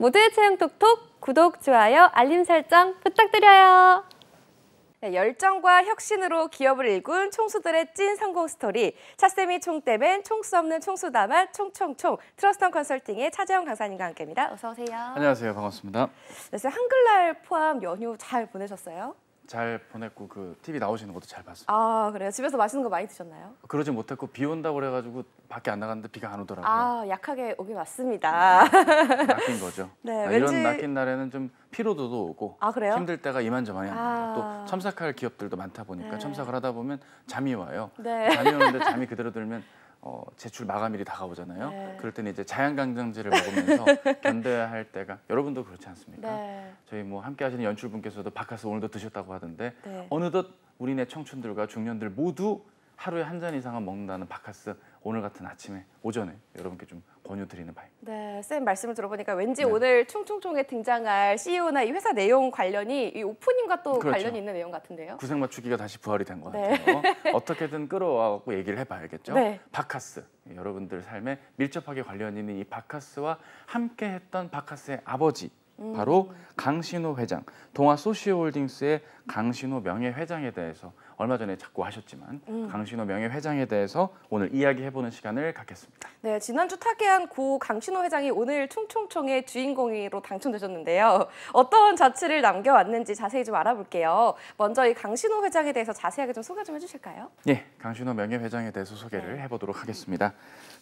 모두의 채용톡톡 구독, 좋아요, 알림 설정 부탁드려요. 네, 열정과 혁신으로 기업을 일군 총수들의 찐 성공 스토리. 차쌤이 총대맨, 총수 없는 총수 다만 총총총. 트러스턴 컨설팅의 차재원 강사님과 함께입니다. 어서 오세요. 안녕하세요. 반갑습니다. 네, 선생님, 한글날 포함 연휴 잘 보내셨어요? 잘 보냈고 그 TV 나오시는 것도 잘 봤어요. 아, 그래요? 집에서 맛있는 거 많이 드셨나요? 그러지 못했고 비 온다고 그래가지고 밖에 안 나갔는데 비가 안 오더라고요. 아, 약하게 오긴 왔습니다. 낚인 거죠. 네, 왠지... 이런 낚인 날에는 좀 피로도도 오고, 아, 그래요? 힘들 때가 이만저만이 아닙니다. 또 첨삭할 기업들도 많다 보니까 네. 첨삭을 하다 보면 잠이 와요. 네. 잠이 오는데 잠이 그대로 들면 제출 마감일이 다가오잖아요. 네. 그럴 때는 이제 자양강장제를 먹으면서 견뎌야 할 때가, 여러분도 그렇지 않습니까? 네. 저희 뭐 함께 하시는 연출분께서도 박카스 오늘도 드셨다고 하던데 네. 어느덧 우리네 청춘들과 중년들 모두 하루에 한 잔 이상은 먹는다는 박카스, 오늘 같은 아침에 오전에 여러분께 좀 권유드리는 바입니다. 네, 쌤 말씀을 들어보니까 왠지 네. 오늘 총총총에 등장할 CEO나 이 회사 내용 관련이 이 오프닝과 또 그렇죠. 관련이 있는 내용 같은데요. 구색 맞추기가 다시 부활이 된 것 네. 같아요. 어떻게든 끌어와갖고 얘기를 해봐야겠죠. 네. 박카스, 여러분들 삶에 밀접하게 관련이 있는 이 박카스와 함께했던 박카스의 아버지, 바로 강신호 회장, 동아소시오홀딩스의 강신호 명예회장에 대해서 얼마 전에 자꾸 하셨지만 강신호 명예회장에 대해서 오늘 이야기해보는 시간을 갖겠습니다. 네, 지난주 타계한 고 강신호 회장이 오늘 총총총의 주인공으로 당첨되셨는데요. 어떤 자취를 남겨왔는지 자세히 좀 알아볼게요. 먼저 이 강신호 회장에 대해서 자세하게 좀 소개 좀 해주실까요? 예, 강신호 명예회장에 대해서 소개를 해보도록 하겠습니다.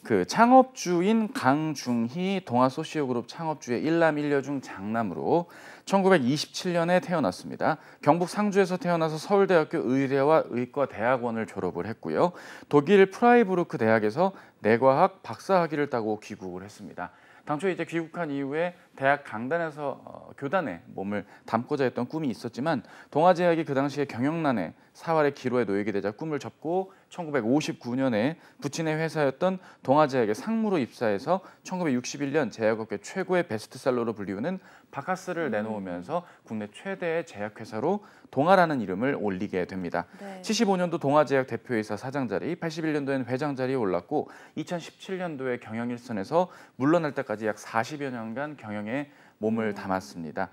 그 창업주인 강중희, 동아소시오그룹 창업주의 1남 1여중 장남으로 1927년에 태어났습니다. 경북 상주에서 태어나서 서울대학교 의대와 의과대학원을 졸업을 했고요. 독일 프라이부르크 대학에서 내과학 박사학위를 따고 귀국을 했습니다. 당초 이제 귀국한 이후에 대학 강단에서 교단에 몸을 담고자 했던 꿈이 있었지만 동아제약이 그 당시에 경영난에 사활의 기로에 놓이게 되자 꿈을 접고 1959년에 부친의 회사였던 동아제약의 상무로 입사해서 1961년 제약업계 최고의 베스트셀러로 불리우는 박카스를 내놓으면서 국내 최대의 제약회사로 동아라는 이름을 올리게 됩니다. 네. 75년도 동아제약 대표이사 사장 자리, 81년도에는 회장 자리에 올랐고 2017년도에 경영 일선에서 물러날 때까지 약 40여 년간 경영에 몸을 담았습니다.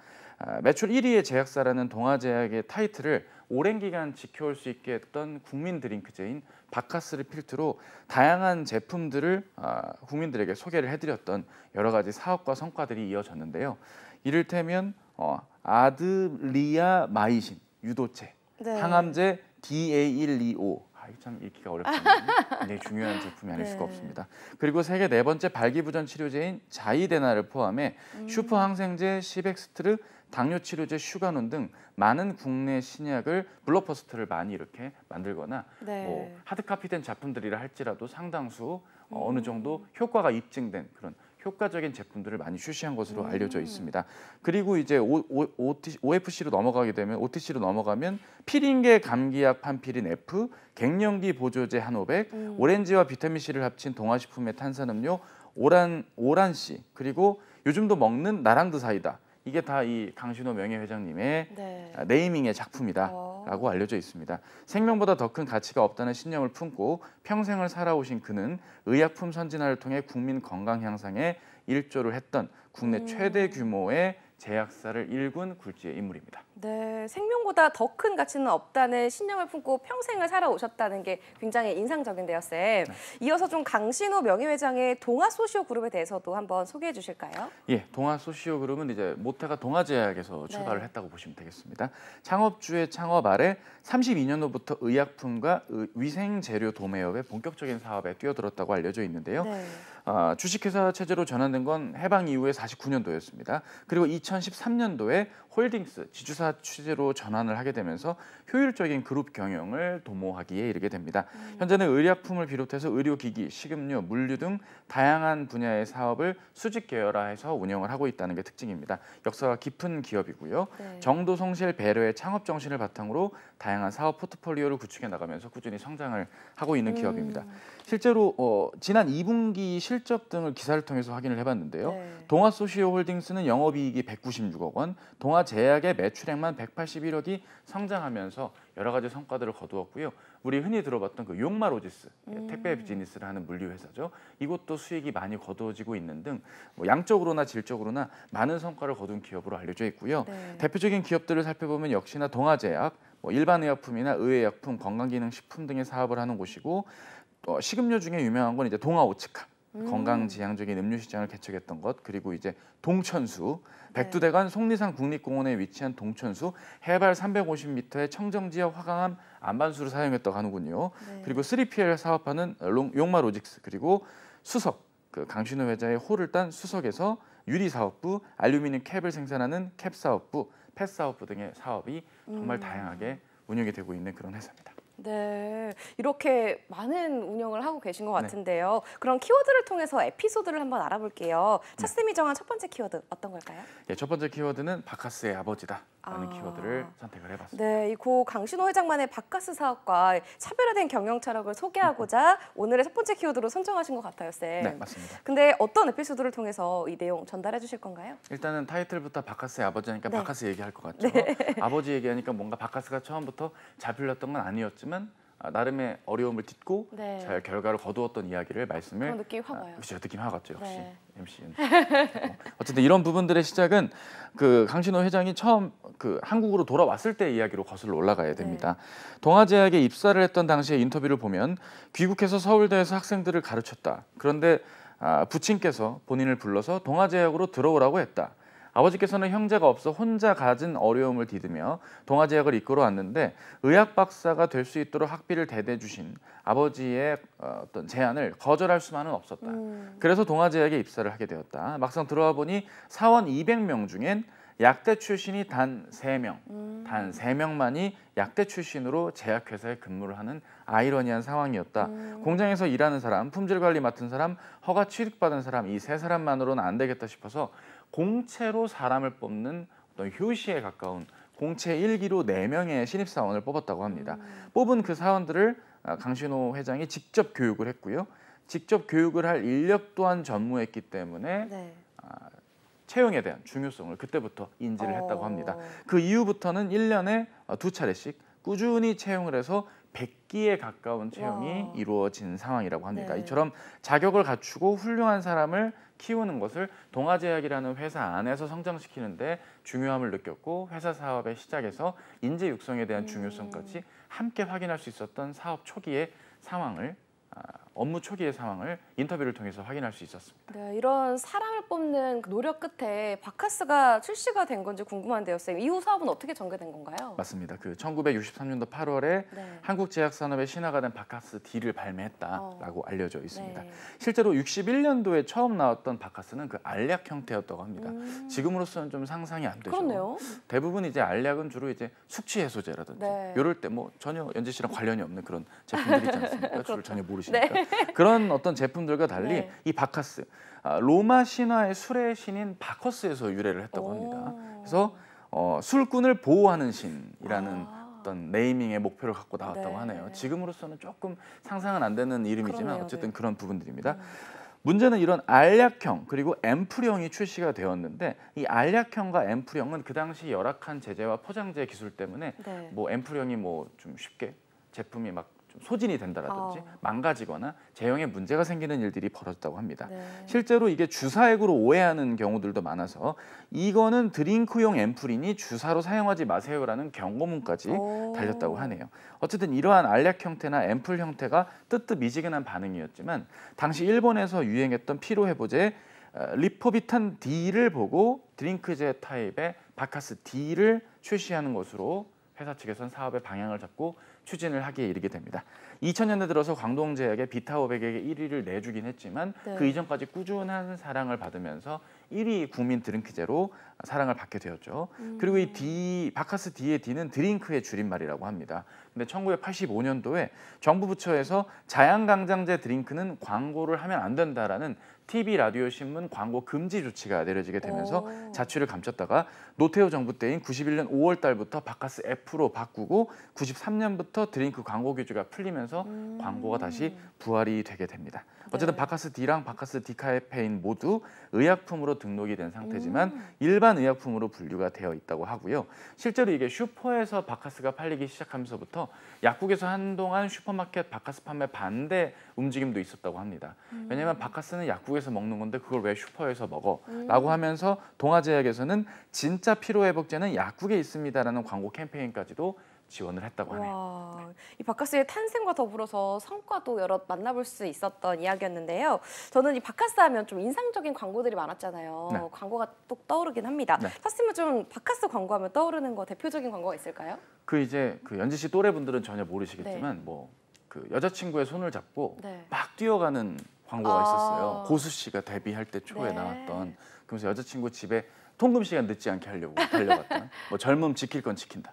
매출 1위의 제약사라는 동아제약의 타이틀을 오랜 기간 지켜올 수 있게 했던 국민 드링크제인 박카스를 필두로 다양한 제품들을 국민들에게 소개를 해드렸던 여러 가지 사업과 성과들이 이어졌는데요. 이를테면 아드리아마이신, 유도체, 네. 항암제 DA-125, 참 읽기가 어렵지만 굉장히 중요한 제품이 아닐 네. 수가 없습니다. 그리고 세계 네 번째 발기부전 치료제인 자이데나를 포함해 슈퍼항생제, 시벡스트르, 당뇨치료제 슈가논 등 많은 국내 신약을 블록버스터를 많이 이렇게 만들거나 네. 뭐 하드카피된 작품들이라 할지라도 상당수 어느 정도 효과가 입증된 그런 효과적인 제품들을 많이 출시한 것으로 알려져 있습니다. 그리고 이제 OTC로 넘어가게 되면 피린계 감기약 판피린 F, 갱년기 보조제 한오백, 오렌지와 비타민 C를 합친 동아식품의 탄산음료 오란씨, 그리고 요즘도 먹는 나랑드 사이다. 이게 다 이 강신호 명예회장님의 네. 네이밍의 작품이다라고 알려져 있습니다. 생명보다 더 큰 가치가 없다는 신념을 품고 평생을 살아오신 그는 의약품 선진화를 통해 국민 건강 향상에 일조를 했던 국내 최대 규모의 제약사를 일군 굴지의 인물입니다. 네, 생명보다 더 큰 가치는 없다는 신념을 품고 평생을 살아오셨다는 게 굉장히 인상적인데요, 쌤. 네. 이어서 좀 강신호 명예회장의 동아쏘시오그룹에 대해서도 한번 소개해 주실까요? 예, 동아쏘시오그룹은 이제 모태가 동아제약에서 출발을 네. 했다고 보시면 되겠습니다. 창업주의 창업 아래 32년도부터 의약품과 위생재료 도매업의 본격적인 사업에 뛰어들었다고 알려져 있는데요. 네. 주식회사 체제로 전환된 건 해방 이후의 49년도였습니다. 그리고 2013년도에 홀딩스 지주사 체제로 전환을 하게 되면서 효율적인 그룹 경영을 도모하기에 이르게 됩니다. 현재는 의약품을 비롯해서 의료기기, 식음료, 물류 등 다양한 분야의 사업을 수직 계열화해서 운영을 하고 있다는 게 특징입니다. 역사가 깊은 기업이고요. 네. 정도, 성실, 배려의 창업 정신을 바탕으로 다양한 사업 포트폴리오를 구축해 나가면서 꾸준히 성장을 하고 있는 기업입니다. 실제로 지난 2분기 실적 등을 기사를 통해서 확인을 해봤는데요. 네. 동아소시오홀딩스는 영업이익이 196억 원, 동아제약의 매출액 시가총액만 181억이 성장하면서 여러 가지 성과들을 거두었고요. 우리 흔히 들어봤던 그 용마로직스, 택배 비즈니스를 하는 물류 회사죠. 이것도 수익이 많이 거두어지고 있는 등 뭐 양적으로나 질적으로나 많은 성과를 거둔 기업으로 알려져 있고요. 네. 대표적인 기업들을 살펴보면 역시나 동아제약, 뭐 일반의약품이나 의외약품, 건강기능식품 등의 사업을 하는 곳이고, 또 식음료 중에 유명한 건 이제 동아오츠카. 건강지향적인 음료 시장을 개척했던 것, 그리고 이제 동천수, 백두대간 속리산 국립공원에 위치한 동천수, 해발 350m의 청정지역 화강암 안반수를 사용했다고 하는군요. 네. 그리고 3PL 사업하는 용마로직스, 그리고 수석, 그 강신호 회장의 호를 딴 수석에서 유리사업부, 알루미늄 캡을 생산하는 캡사업부, 펫사업부 등의 사업이 정말 다양하게 운영이 되고 있는 그런 회사입니다. 네, 이렇게 많은 운영을 하고 계신 것 같은데요. 네. 그럼 키워드를 통해서 에피소드를 한번 알아볼게요. 차쌤이 정한 첫 번째 키워드 어떤 걸까요? 네, 첫 번째 키워드는 박카스의 아버지다 라는 키워드를 선택을 해봤습니다. 네, 이 고 강신호 회장만의 박카스 사업과 차별화된 경영 철학을 소개하고자 오늘의 첫 번째 키워드로 선정하신 것 같아요, 쌤. 네, 맞습니다. 근데 어떤 에피소드를 통해서 이 내용 전달해 주실 건가요? 일단은 타이틀부터 박카스의 아버지니까 네. 박카스 얘기할 것 같죠. 네. 아버지 얘기하니까 뭔가 박카스가 처음부터 잘 풀렸던 건 아니었지만 나름의 어려움을 딛고 네. 잘 결과를 거두었던 이야기를 말씀을 그런 느낌이 확 와요. 그렇죠. 느낌이 확 왔죠. 역시 네. MC는. 어쨌든 이런 부분들의 시작은 그 강신호 회장이 처음 그 한국으로 돌아왔을 때 이야기로 거슬러 올라가야 됩니다. 네. 동아제약에 입사를 했던 당시의 인터뷰를 보면 귀국해서 서울대에서 학생들을 가르쳤다. 그런데 부친께서 본인을 불러서 동아제약으로 들어오라고 했다. 아버지께서는 형제가 없어 혼자 가진 어려움을 디디며 동아제약을 이끌어왔는데 의학 박사가 될 수 있도록 학비를 대대해 주신 아버지의 어떤 제안을 거절할 수만은 없었다. 그래서 동아제약에 입사를 하게 되었다. 막상 들어와 보니 사원 200명 중엔 약대 출신이 단 3명, 단 3명만이 약대 출신으로 제약회사에 근무를 하는 아이러니한 상황이었다. 공장에서 일하는 사람, 품질관리 맡은 사람, 허가 취득받은 사람, 이 3사람만으로는 안 되겠다 싶어서 공채로 사람을 뽑는 어떤 효시에 가까운 공채 1기로 4명의 신입사원을 뽑았다고 합니다. 뽑은 그 사원들을 강신호 회장이 직접 교육을 했고요. 직접 교육을 할 인력 또한 전무했기 때문에 네. 채용에 대한 중요성을 그때부터 인지를 했다고 합니다. 그 이후부터는 1년에 2차례씩 꾸준히 채용을 해서 100기에 가까운 채용이 이루어진 상황이라고 합니다. 네. 이처럼 자격을 갖추고 훌륭한 사람을 키우는 것을 동아제약이라는 회사 안에서 성장시키는데 중요함을 느꼈고 회사 사업의 시작에서 인재 육성에 대한 중요성까지 함께 확인할 수 있었던 사업 초기의 상황을 업무 초기의 상황을 인터뷰를 통해서 확인할 수 있었습니다. 네, 이런 사람을 뽑는 노력 끝에 박카스가 출시가 된 건지 궁금한데요, 쌤. 이후 사업은 어떻게 전개된 건가요? 맞습니다. 그 1963년도 8월에 네. 한국 제약 산업의 신화가 된 박카스 D를 발매했다라고 알려져 있습니다. 네. 실제로 61년도에 처음 나왔던 박카스는 그 알약 형태였다고 합니다. 지금으로서는 좀 상상이 안 되죠. 그렇네요. 대부분 이제 알약은 주로 이제 숙취 해소제라든지 네. 이럴 때 뭐 전혀 연지 씨랑 관련이 없는 그런 제품들이 있지 않습니까? 주로 전혀 모르시니까. 네. 그런 어떤 제품들과 달리 네. 이 박카스, 로마 신화의 술의 신인 바커스에서 유래를 했다고 합니다. 그래서 술꾼을 보호하는 신이라는 어떤 네이밍의 목표를 갖고 나왔다고 네. 하네요. 지금으로서는 조금 상상은 안 되는 이름이지만 그러네요, 어쨌든 네. 그런 부분들입니다. 문제는 이런 알약형 그리고 앰플형이 출시가 되었는데 이 알약형과 앰플형은 그 당시 열악한 제재와 포장재 기술 때문에 네. 뭐 앰플형이 뭐 좀 쉽게 제품이 막 소진이 된다라든지 망가지거나 제형에 문제가 생기는 일들이 벌어졌다고 합니다. 네. 실제로 이게 주사액으로 오해하는 경우들도 많아서 이거는 드링크용 앰플이니 주사로 사용하지 마세요라는 경고문까지 달렸다고 하네요. 어쨌든 이러한 알약 형태나 앰플 형태가 뜨뜻미지근한 반응이었지만 당시 일본에서 유행했던 피로회보제 리포비탄 D를 보고 드링크제 타입의 박카스 D를 출시하는 것으로 회사 측에선 사업의 방향을 잡고 추진을 하기에 이르게 됩니다. 2000년대 들어서 광동제약의 비타500에게 1위를 내주긴 했지만 네. 그 이전까지 꾸준한 사랑을 받으면서 1위 국민 드링크제로 사랑을 받게 되었죠. 그리고 이 D, 박카스 D의 D는 드링크의 줄임말이라고 합니다. 근데 1985년도에 정부 부처에서 자양강장제 드링크는 광고를 하면 안 된다라는 TV, 라디오, 신문 광고 금지 조치가 내려지게 되면서 자취를 감췄다가 노태우 정부 때인 91년 5월 달부터 박카스 F로 바꾸고 93년부터 드링크 광고 규제가 풀리면서 나와서 광고가 다시 부활이 되게 됩니다. 어쨌든 박카스 D랑 박카스 디카에페인 모두 의약품으로 등록이 된 상태지만 일반 의약품으로 분류가 되어 있다고 하고요. 실제로 이게 슈퍼에서 박카스가 팔리기 시작하면서부터 약국에서 한동안 슈퍼마켓 박카스 판매 반대 움직임도 있었다고 합니다. 왜냐하면 박카스는 약국에서 먹는 건데 그걸 왜 슈퍼에서 먹어? 라고 하면서 동아제약에서는 진짜 피로회복제는 약국에 있습니다라는 광고 캠페인까지도 지원을 했다고 하네요. 와, 이 박카스의 탄생과 더불어서 성과도 여러 만나볼 수 있었던 이야기였는데요. 저는 이 박카스 하면 좀 인상적인 광고들이 많았잖아요. 네. 광고가 또 떠오르긴 합니다. 네. 사슴은 좀 박카스 광고하면 떠오르는 거 대표적인 광고가 있을까요? 이제 연지 씨 또래분들은 전혀 모르시겠지만 네. 여자친구의 손을 잡고 네. 막 뛰어가는 광고가 있었어요. 고수 씨가 데뷔할 때 초에 네. 나왔던. 그러면서 여자친구 집에 통금 시간 늦지 않게 하려고 달려갔던 젊음 지킬 건 지킨다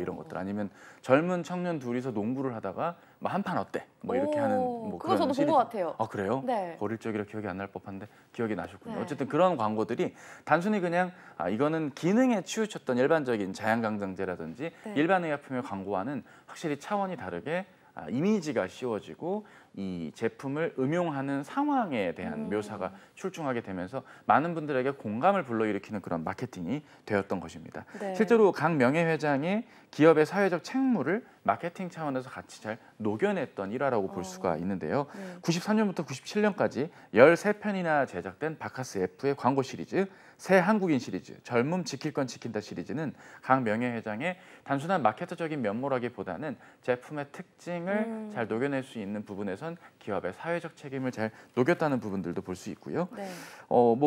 이런 것들, 아니면 젊은 청년 둘이서 농구를 하다가 한판 어때 이렇게 하는 그거 저도 본 것 같아요. 아 그래요? 네. 어릴 적이라 기억이 안 날 법한데 기억이 나셨군요. 네. 어쨌든 그런 광고들이 단순히 그냥 이거는 기능에 치우쳤던 일반적인 자양강장제라든지 네. 일반 의약품의 광고와는 확실히 차원이 다르게 이미지가 씌워지고 이 제품을 음용하는 상황에 대한 묘사가 출중하게 되면서 많은 분들에게 공감을 불러일으키는 그런 마케팅이 되었던 것입니다. 네. 실제로 강 명예회장이 기업의 사회적 책무를 마케팅 차원에서 같이 잘 녹여냈던 일화라고 볼 수가 있는데요. 93년부터 97년까지 13편이나 제작된 박카스 F의 광고 시리즈, 새 한국인 시리즈, 젊음 지킬 건 지킨다 시리즈는 강 명예회장의 단순한 마케터적인 면모라기보다는 제품의 특징을 잘 녹여낼 수 있는 부분에서 기업의 사회적 책임을 잘 녹였다는 부분들도 볼 수 있고요. 네.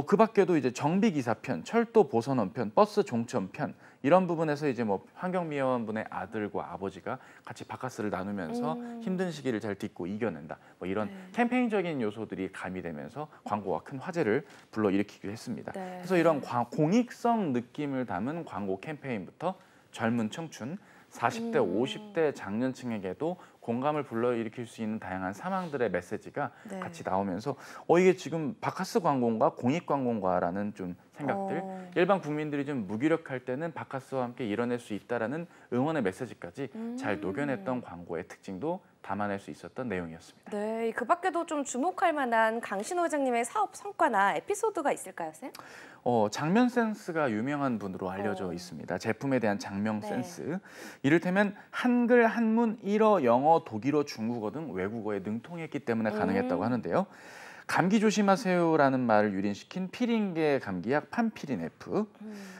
그 밖에도 이제 정비 기사편, 철도 보선원편, 버스 종점편 이런 부분에서 이제 환경미화원분의 아들과 아버지가 같이 박카스를 나누면서 힘든 시기를 잘 딛고 이겨낸다. 이런 네. 캠페인적인 요소들이 가미되면서 광고와 큰 화제를 불러일으키기도 했습니다. 네. 그래서 이런 공익성 느낌을 담은 광고 캠페인부터 젊은 청춘, 40대, 50대 장년층에게도 공감을 불러일으킬 수 있는 다양한 사망들의 메시지가 네. 같이 나오면서 이게 지금 박카스 광고인가 공익 광고인가라는 좀 생각들, 일반 국민들이 좀 무기력할 때는 박카스와 함께 이뤄낼 수 있다라는 응원의 메시지까지 잘 녹여냈던 광고의 특징도 담아낼 수 있었던 내용이었습니다. 네, 그 밖에도 좀 주목할 만한 강신호 회장님의 사업 성과나 에피소드가 있을까요, 쌤? 장면 센스가 유명한 분으로 알려져 있습니다. 제품에 대한 장면 네. 센스. 이를테면 한글, 한문, 1어, 영어, 독일어, 중국어 등 외국어에 능통했기 때문에 가능했다고 하는데요. 감기 조심하세요라는 말을 유린시킨 피린계 감기약 판피린 F.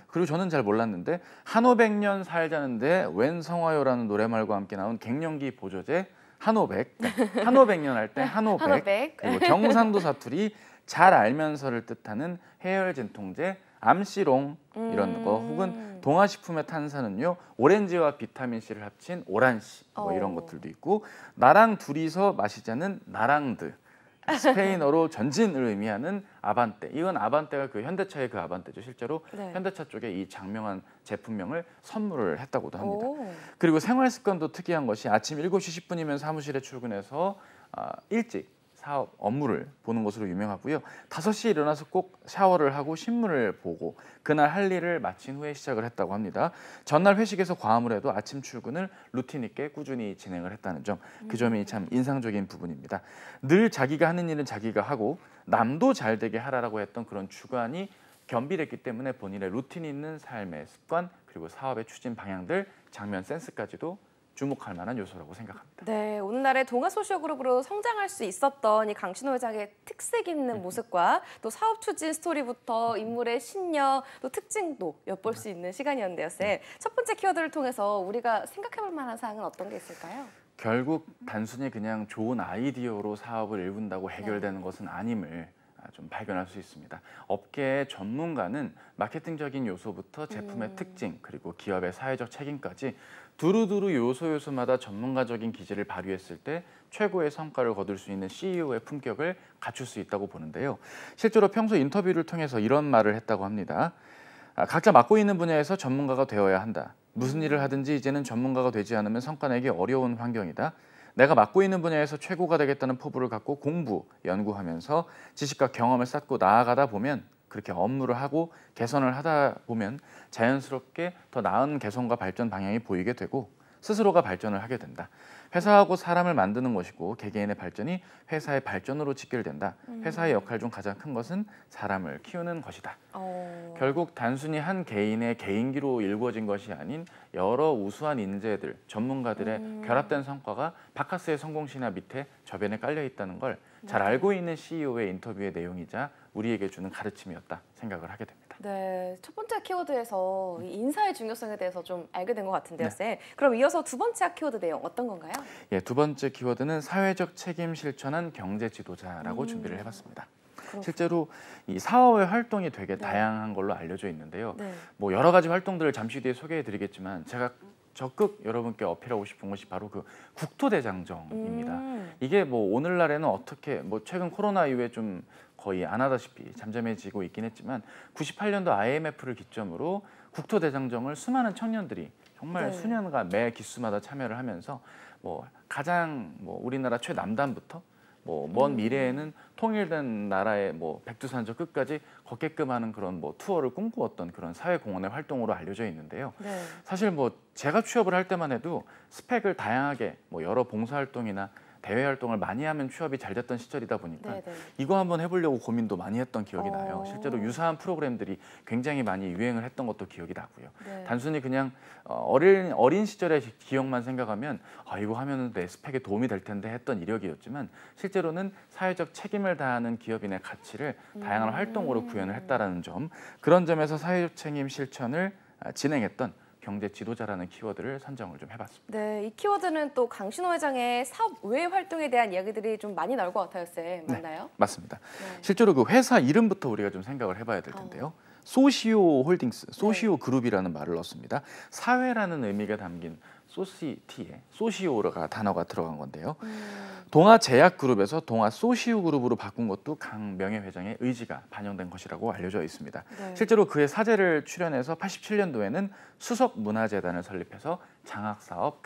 그리고 저는 잘 몰랐는데 한오백 년 살자는데 웬 성화요라는 노래말과 함께 나온 갱년기 보조제 한오백, 한오백 년 할 때 한오백, 그리고 경상도 사투리 잘 알면서를 뜻하는 해열 진통제 암시롱 이런 거, 혹은 동아식품의 탄산음료 오렌지와 비타민 C를 합친 오란씨 이런 것들도 있고, 나랑 둘이서 마시자는 나랑드, 스페인어로 전진을 의미하는 아반떼. 이건 아반떼가 현대차의 아반떼죠. 실제로 네. 현대차 쪽에 이 장명한 제품명을 선물을 했다고도 합니다. 그리고 생활 습관도 특이한 것이 아침 7시 10분이면 사무실에 출근해서 일찍 사업 업무를 보는 것으로 유명하고요. 5시에 일어나서 꼭 샤워를 하고 신문을 보고 그날 할 일을 마친 후에 시작을 했다고 합니다. 전날 회식에서 과음을 해도 아침 출근을 루틴 있게 꾸준히 진행을 했다는 점, 그 점이 참 인상적인 부분입니다. 늘 자기가 하는 일은 자기가 하고 남도 잘 되게 하라라고 했던 그런 주관이 겸비됐기 때문에 본인의 루틴 있는 삶의 습관, 그리고 사업의 추진 방향들, 장면 센스까지도 주목할 만한 요소라고 생각합니다. 네, 오늘날의 동아소시오그룹으로 성장할 수 있었던 이 강신호 회장의 특색 있는 모습과 또 사업 추진 스토리부터 인물의 신념, 또 특징도 엿볼 수 있는 시간이었는데요, 쌤. 첫 번째 키워드를 통해서 우리가 생각해볼 만한 사항은 어떤 게 있을까요? 결국 단순히 그냥 좋은 아이디어로 사업을 일군다고 해결되는 네. 것은 아님을 좀 발견할 수 있습니다. 업계의 전문가는 마케팅적인 요소부터 제품의 특징, 그리고 기업의 사회적 책임까지 두루두루 요소마다 전문가적인 기질을 발휘했을 때 최고의 성과를 거둘 수 있는 CEO의 품격을 갖출 수 있다고 보는데요. 실제로 평소 인터뷰를 통해서 이런 말을 했다고 합니다. 각자 맡고 있는 분야에서 전문가가 되어야 한다. 무슨 일을 하든지 이제는 전문가가 되지 않으면 성과내기 어려운 환경이다. 내가 맡고 있는 분야에서 최고가 되겠다는 포부를 갖고 공부, 연구하면서 지식과 경험을 쌓고 나아가다 보면, 그렇게 업무를 하고 개선을 하다 보면 자연스럽게 더 나은 개선과 발전 방향이 보이게 되고, 스스로가 발전을 하게 된다. 회사하고 사람을 만드는 것이고 개개인의 발전이 회사의 발전으로 직결된다. 회사의 역할 중 가장 큰 것은 사람을 키우는 것이다. 결국 단순히 한 개인의 개인기로 일궈진 것이 아닌 여러 우수한 인재들, 전문가들의 결합된 성과가 박카스의 성공 신화 밑에 저변에 깔려 있다는 걸 잘 알고 있는 CEO의 인터뷰의 내용이자 우리에게 주는 가르침이었다 생각을 하게 됩니다. 네, 첫 번째 키워드에서 인사의 중요성에 대해서 좀 알게 된 것 같은데요, 네. 쌤. 그럼 이어서 두 번째 키워드 내용 어떤 건가요? 예, 두 번째 키워드는 사회적 책임 실천한 경제 지도자라고 준비를 해봤습니다. 그렇구나. 실제로 이 사업의 활동이 되게 다양한 걸로 알려져 있는데요. 네. 뭐 여러 가지 활동들을 잠시 뒤에 소개해드리겠지만 제가 적극 여러분께 어필하고 싶은 것이 바로 그 국토대장정입니다. 이게 뭐 오늘날에는 어떻게 뭐 최근 코로나 이후에 좀 거의 안 하다시피 잠잠해지고 있긴 했지만 98년도 IMF를 기점으로 국토대장정을 수많은 청년들이 정말 수년간 매 기수마다 참여를 하면서 뭐 가장 뭐 우리나라 최남단부터 뭐 먼 미래에는 통일된 나라의 뭐 백두산저 끝까지 걷게끔 하는 그런 뭐 투어를 꿈꾸었던 그런 사회공헌의 활동으로 알려져 있는데요. 네. 사실 뭐 제가 취업을 할 때만 해도 스펙을 다양하게 뭐 여러 봉사활동이나 대외활동을 많이 하면 취업이 잘 됐던 시절이다 보니까 네네. 이거 한번 해보려고 고민도 많이 했던 기억이 나요. 실제로 유사한 프로그램들이 굉장히 많이 유행을 했던 것도 기억이 나고요. 네. 단순히 그냥 어린 시절의 기억만 생각하면 아, 이거 하면 내 스펙에 도움이 될 텐데 했던 이력이었지만 실제로는 사회적 책임을 다하는 기업인의 가치를 다양한 활동으로 구현을 했다라는 점, 그런 점에서 사회적 책임 실천을 진행했던 경제 지도자라는 키워드를 선정을 좀 해봤습니다. 네, 이 키워드는 또 강신호 회장의 사업 외 활동에 대한 이야기들이 좀 많이 나올 것 같아요, 쌤. 맞나요? 네, 맞습니다. 네. 실제로 그 회사 이름부터 우리가 좀 생각을 해봐야 될 텐데요. 소시오 홀딩스, 소시오 그룹이라는 말을 넣었습니다. 사회라는 의미가 담긴 소시티에 소시오가 단어가 들어간 건데요. 동아제약 그룹에서 동아쏘시오 그룹으로 바꾼 것도 강 명예회장의 의지가 반영된 것이라고 알려져 있습니다. 네. 실제로 그의 사제를 출연해서 87년도에는 수석문화재단을 설립해서 장학사업,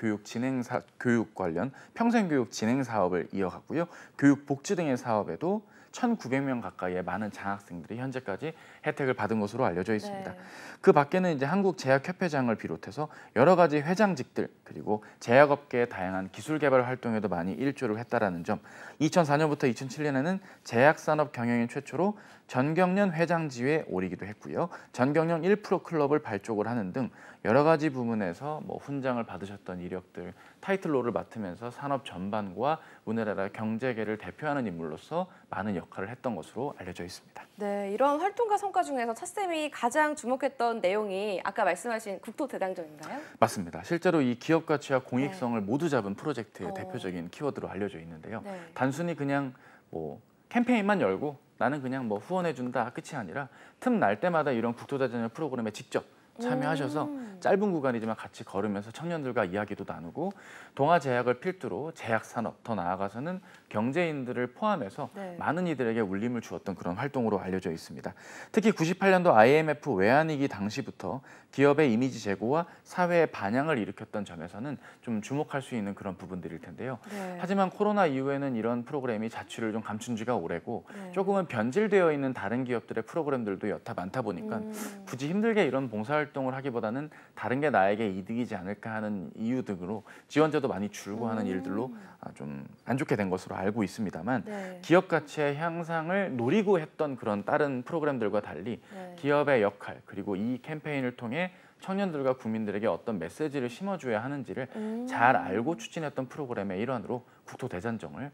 교육 관련 평생교육 진행 사업을 이어갔고요. 교육복지 등의 사업에도 1,900명 가까이의 많은 장학생들이 현재까지 혜택을 받은 것으로 알려져 있습니다. 네. 그 밖에는 이제 한국제약협회장을 비롯해서 여러 가지 회장직들, 그리고 제약업계의 다양한 기술개발 활동에도 많이 일조를 했다라는 점, 2004년부터 2007년에는 제약산업 경영인 최초로 전경련 회장지에 오르기도 했고요. 전경련 1% 클럽을 발족을 하는 등 여러 가지 부문에서 뭐 훈장을 받으셨던 이력들, 타이틀로를 맡으면서 산업 전반과 우리나라 경제계를 대표하는 인물로서 많은 역할을 했던 것으로 알려져 있습니다. 네, 이런 활동과 성과 중에서 차쌤이 가장 주목했던 내용이 아까 말씀하신 국토대장정인가요? 맞습니다. 실제로 이 기업 가치와 공익성을 모두 잡은 프로젝트의 대표적인 키워드로 알려져 있는데요. 네. 단순히 그냥 뭐 캠페인만 열고 나는 그냥 뭐 후원해준다 끝이 아니라 틈날 때마다 이런 국토대장정 프로그램에 직접 참여하셔서 짧은 구간이지만 같이 걸으면서 청년들과 이야기도 나누고 동아제약을 필두로 제약산업, 더 나아가서는 경제인들을 포함해서 많은 이들에게 울림을 주었던 그런 활동으로 알려져 있습니다. 특히 98년도 IMF 외환위기 당시부터 기업의 이미지 제고와 사회의 반향을 일으켰던 점에서는 좀 주목할 수 있는 그런 부분들일 텐데요. 네. 하지만 코로나 이후에는 이런 프로그램이 자취를 좀 감춘 지가 오래고 조금은 변질되어 있는 다른 기업들의 프로그램들도 여타 많다 보니까 굳이 힘들게 이런 봉사활동을 하기보다는 다른 게 나에게 이득이지 않을까 하는 이유 등으로 지원자도 많이 줄고 하는 일들로 좀 안 좋게 된 것으로 알고 있습니다만 기업 가치의 향상을 노리고 했던 그런 다른 프로그램들과 달리 기업의 역할, 그리고 이 캠페인을 통해 청년들과 국민들에게 어떤 메시지를 심어줘야 하는지를 잘 알고 추진했던 프로그램의 일환으로 국토대장정을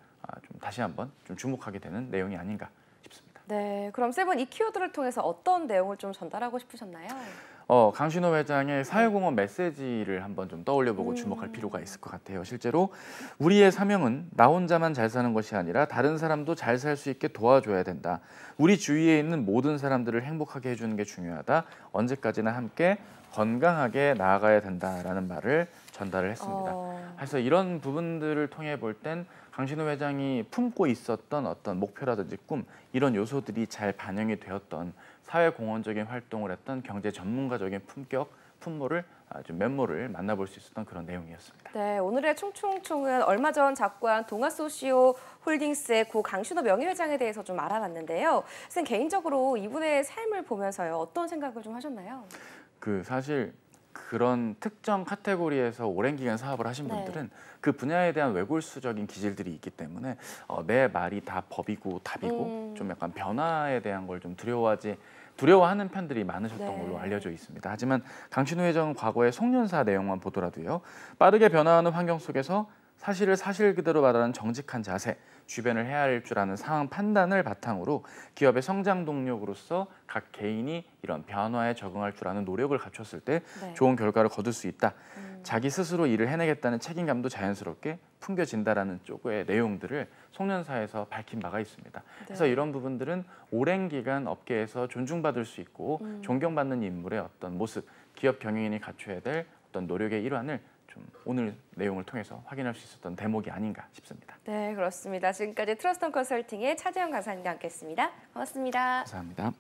좀 다시 한번 좀 주목하게 되는 내용이 아닌가 싶습니다. 네, 그럼 쌤은 이 키워드를 통해서 어떤 내용을 좀 전달하고 싶으셨나요? 강신호 회장의 사회공헌 메시지를 한번 좀 떠올려보고 주목할 필요가 있을 것 같아요. 실제로 우리의 사명은 나 혼자만 잘 사는 것이 아니라 다른 사람도 잘 살 수 있게 도와줘야 된다. 우리 주위에 있는 모든 사람들을 행복하게 해주는 게 중요하다. 언제까지나 함께 건강하게 나아가야 된다라는 말을 전달을 했습니다. 그래서 이런 부분들을 통해 볼 땐 강신호 회장이 품고 있었던 어떤 목표라든지 꿈, 이런 요소들이 잘 반영이 되었던 사회공헌적인 활동을 했던 경제 전문가적인 품격, 품모를 아주 면모를 만나볼 수 있었던 그런 내용이었습니다. 네, 오늘의 총총총은 얼마 전 작고한 동아소시오 홀딩스의 고 강신호 명예회장에 대해서 좀 알아봤는데요. 선생님 개인적으로 이분의 삶을 보면서요, 어떤 생각을 좀 하셨나요? 그 사실 그런 특정 카테고리에서 오랜 기간 사업을 하신 분들은 그 분야에 대한 외골수적인 기질들이 있기 때문에 내 말이 다 법이고 답이고 좀 약간 변화에 대한 걸 좀 두려워하는 편들이 많으셨던 걸로 알려져 있습니다. 하지만 강신호 회장은 과거의 송년사 내용만 보더라도요, 빠르게 변화하는 환경 속에서 사실을 사실 그대로 말하는 정직한 자세, 주변을 해야 할 줄 아는 상황 판단을 바탕으로 기업의 성장 동력으로서 각 개인이 이런 변화에 적응할 줄 아는 노력을 갖췄을 때 좋은 결과를 거둘 수 있다. 자기 스스로 일을 해내겠다는 책임감도 자연스럽게 풍겨진다라는 쪽의 내용들을 송년사에서 밝힌 바가 있습니다. 그래서 이런 부분들은 오랜 기간 업계에서 존중받을 수 있고 존경받는 인물의 어떤 모습, 기업 경영인이 갖춰야 될 어떤 노력의 일환을 좀 오늘 내용을 통해서 확인할 수 있었던 대목이 아닌가 싶습니다. 네, 그렇습니다. 지금까지 트러스톤 컨설팅의 차재원 강사님과 함께했습니다. 고맙습니다. 감사합니다.